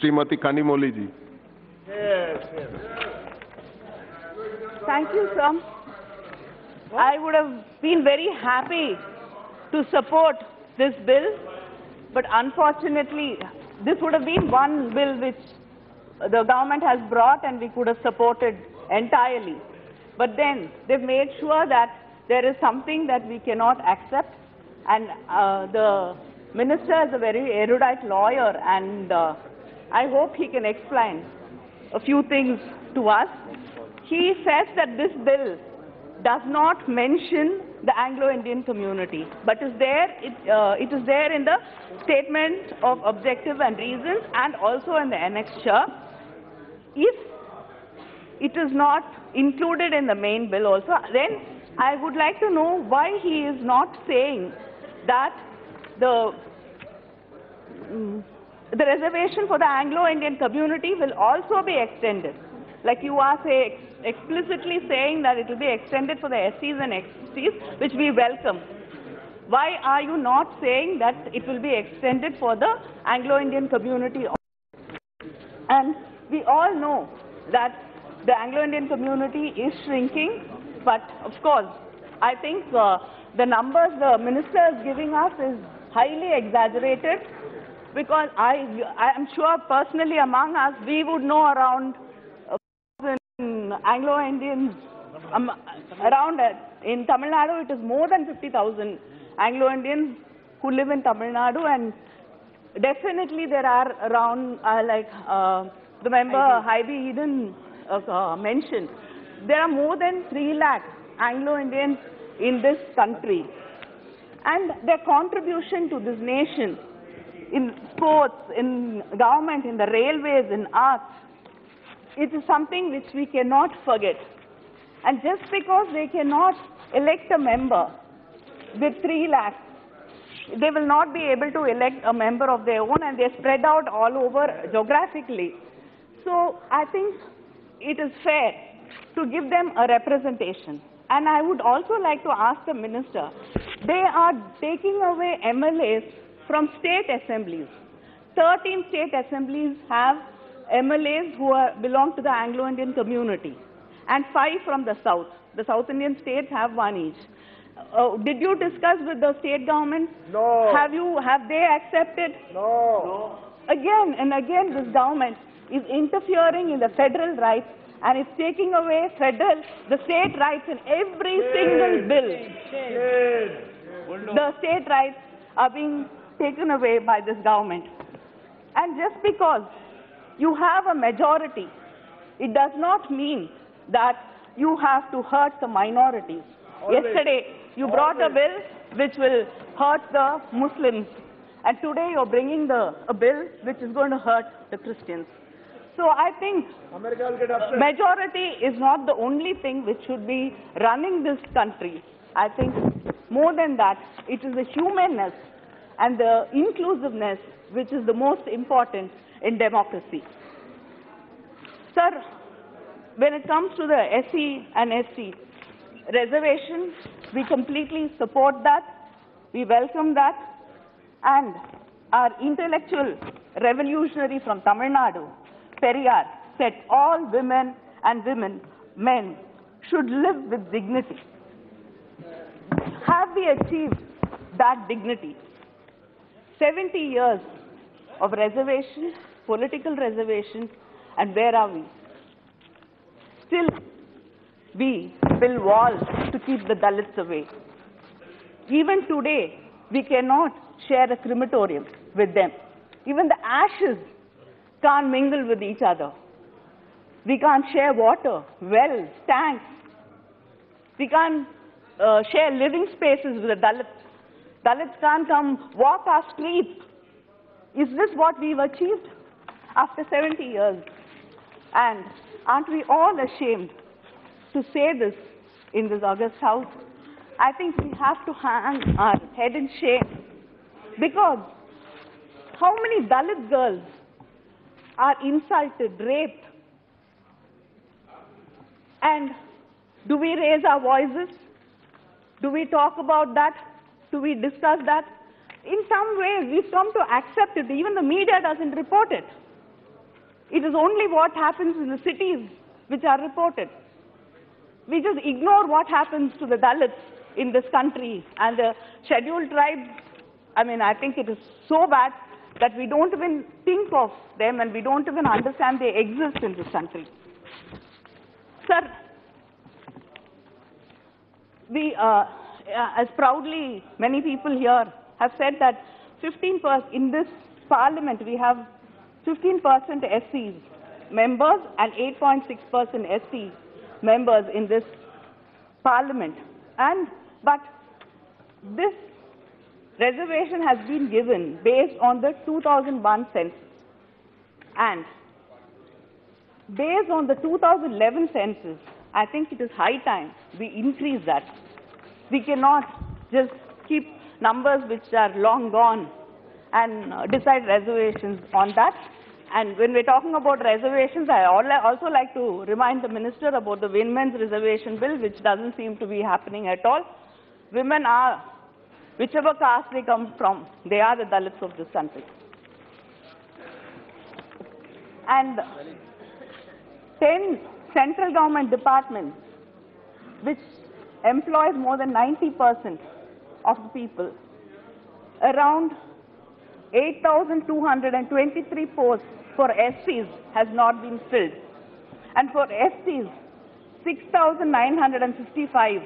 Srimati Kanimoli ji. Yes, yes. Thank you, sir. I would have been very happy to support this bill, but unfortunately, this would have been one bill which the government has brought and we could have supported entirely. But then they've made sure that there is something that we cannot accept, and the minister is a very erudite lawyer, and I hope he can explain a few things to us. He says that this bill does not mention the Anglo-Indian community, but is there, it is there in the statement of objective and reasons and also in the annexure. If it is not included in the main bill also, then I would like to know why he is not saying that the reservation for the Anglo-Indian community will also be extended. Like you are explicitly saying that it will be extended for the SCs and XCs, which we welcome. Why are you not saying that it will be extended for the Anglo-Indian community? And we all know that the Anglo-Indian community is shrinking, but of course, I think the numbers the minister is giving us is highly exaggerated, because I am sure personally among us, we would know around Anglo-Indians, around in Tamil Nadu it is more than 50,000 Anglo-Indians who live in Tamil Nadu, and definitely there are around the member Heidi Eden mentioned, there are more than 3 lakh Anglo-Indians in this country, and their contribution to this nation in sports, in government, in the railways, in arts, it is something which we cannot forget. And just because they cannot elect a member with 3 lakhs, they will not be able to elect a member of their own, and they are spread out all over geographically. So I think it is fair to give them a representation. And I would also like to ask the minister, they are taking away MLAs from state assemblies. 13 state assemblies have MLAs who belong to the Anglo-Indian community, and 5 from the South. The South Indian states have 1 each. Did you discuss with the state government? No. Have they accepted? No. Again and again, this government is interfering in the federal rights, and it's taking away the state rights in every single bill. The state rights are being taken away by this government. And just because you have a majority, it does not mean that you have to hurt the minorities. Always. Yesterday, you brought a bill which will hurt the Muslims, and today you're bringing a bill which is going to hurt the Christians. So I think majority is not the only thing which should be running this country. I think more than that, it is the humanness and the inclusiveness which is the most important in democracy. Sir, when it comes to the SE and SC reservation, we completely support that, we welcome that, and our intellectual revolutionary from Tamil Nadu, Periyar, said all women and men should live with dignity. Have we achieved that dignity? 70 years of reservation, political reservation, and where are we? Still, we build walls to keep the Dalits away. Even today, we cannot share a crematorium with them. Even the ashes can't mingle with each other. We can't share water, wells, tanks. We can't share living spaces with the Dalits. Dalits can't come walk our streets. Is this what we've achieved after 70 years? And aren't we all ashamed to say this in this august house? I think we have to hang our head in shame, because how many Dalit girls are insulted, raped? And do we raise our voices? Do we talk about that? Do we discuss that? In some ways, we've come to accept it. Even the media doesn't report it. It is only what happens in the cities which are reported. We just ignore what happens to the Dalits in this country and the scheduled tribes. I mean, I think it is so bad that we don't even think of them and we don't even understand they exist in this country. Sir, we, as proudly many people here have said that 15% in this parliament we have 15% SCs members and 8.6% SC members in this parliament. But this reservation has been given based on the 2001 census, and based on the 2011 census, I think it is high time we increase that. We cannot just keep numbers which are long gone and decide reservations on that. And when we're talking about reservations, I also like to remind the minister about the women's reservation bill, which doesn't seem to be happening at all. Women are, whichever caste they come from, they are the Dalits of this country. And 10 central government departments, which employs more than 90% of the people, around 8,223 posts for SCs has not been filled, and for SCs 6,955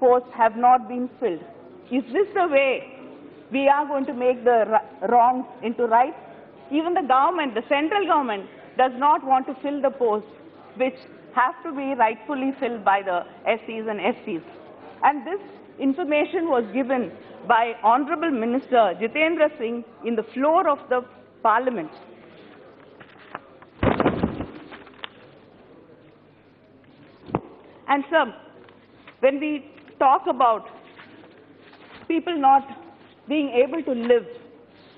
posts have not been filled. Is this the way we are going to make the wrongs into right? Even the government, the central government, does not want to fill the posts which have to be rightfully filled by the SCs and STs. And this information was given by Honorable Minister Jitendra Singh in the floor of the Parliament. And sir, when we talk about people not being able to live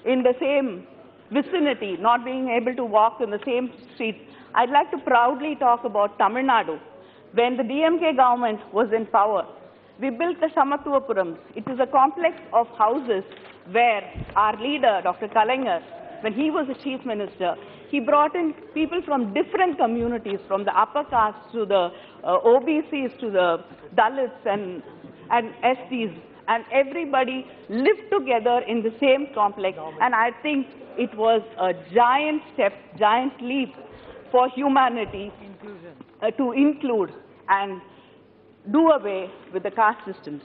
in the same vicinity, not being able to walk in the same street, I'd like to proudly talk about Tamil Nadu. When the DMK government was in power, we built the Samathuvapuram. It is a complex of houses where our leader, Dr. Kalingar, when he was the chief minister, he brought in people from different communities, from the upper caste to the OBCs to the Dalits and STs, and everybody lived together in the same complex. And I think it was a giant step, giant leap for humanity to include and do away with the caste systems.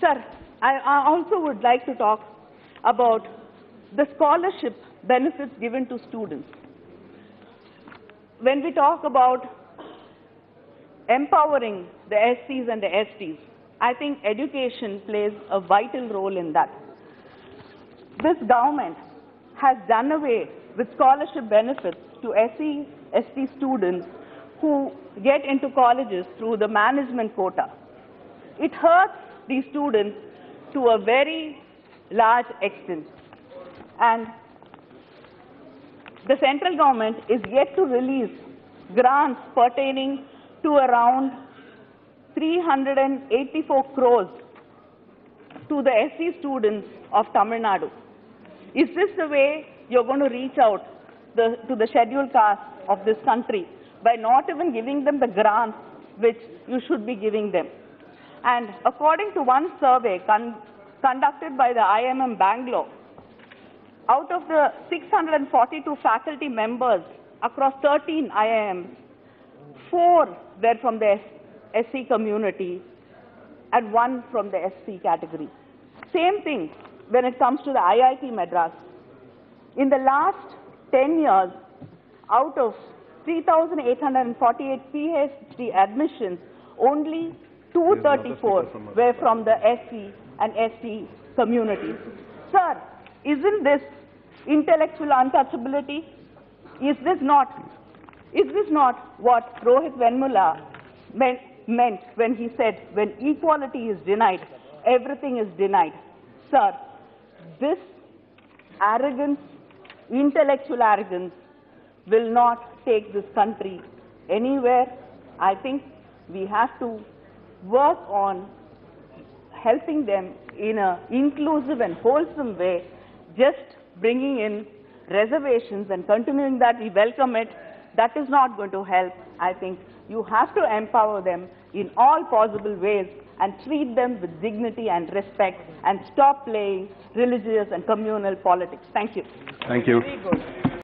Sir, I also would like to talk about the scholarship benefits given to students. When we talk about empowering the SCs and the STs, I think education plays a vital role in that. This government has done away with scholarship benefits to SC, ST students who get into colleges through the management quota. It hurts these students to a very large extent. And the central government is yet to release grants pertaining to around 384 crores to the SC students of Tamil Nadu. Is this the way you're going to reach out to the scheduled caste of this country, by not even giving them the grants which you should be giving them? And according to one survey conducted by the IIM Bangalore, out of the 642 faculty members across 13 IIMs, 4 were from the SC community and 1 from the SC category. Same thing when it comes to the IIT Madras. In the last 10 years, out of 3,848 PhD admissions, only 234 were from the SC and ST communities. Sir, isn't this intellectual untouchability? Is this not what Rohith Venmula meant when he said, when equality is denied, everything is denied? Sir, this arrogance, intellectual arrogance, will not take this country anywhere. I think we have to work on helping them in an inclusive and wholesome way, just bringing in reservations and continuing that, we welcome it, that is not going to help. I think you have to empower them in all possible ways and treat them with dignity and respect and stop playing religious and communal politics. Thank you. Thank you.